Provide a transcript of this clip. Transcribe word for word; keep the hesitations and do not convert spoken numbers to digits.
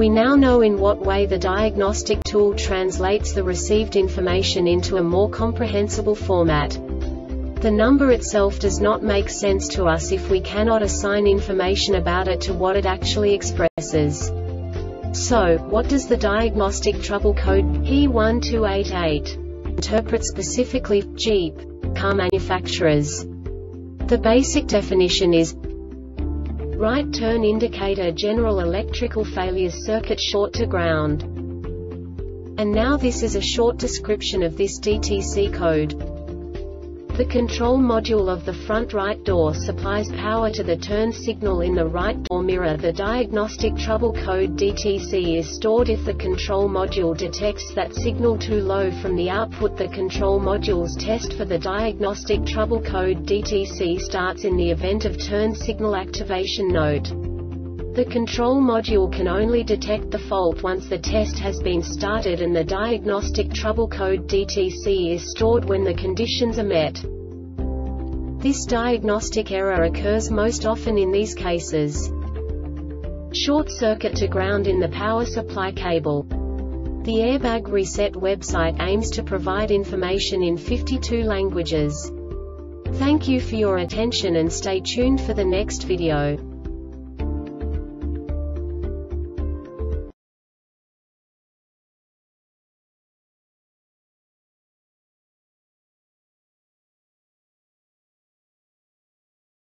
We now know in what way the diagnostic tool translates the received information into a more comprehensible format. The number itself does not make sense to us if we cannot assign information about it to what it actually expresses. So, what does the diagnostic trouble code P one two eight eight interpret specifically for Jeep car manufacturers? The basic definition is right turn indicator general electrical failure circuit short to ground. And now this is a short description of this D T C code. The control module of the front right door supplies power to the turn signal in the right door mirror. The diagnostic trouble code D T C is stored if the control module detects that signal too low from the output. The control module's test for the diagnostic trouble code D T C starts in the event of turn signal activation. Note: the control module can only detect the fault once the test has been started, and the diagnostic trouble code D T C is stored when the conditions are met. This diagnostic error occurs most often in these cases: short circuit to ground in the power supply cable. The Airbag Reset website aims to provide information in fifty-two languages. Thank you for your attention and stay tuned for the next video.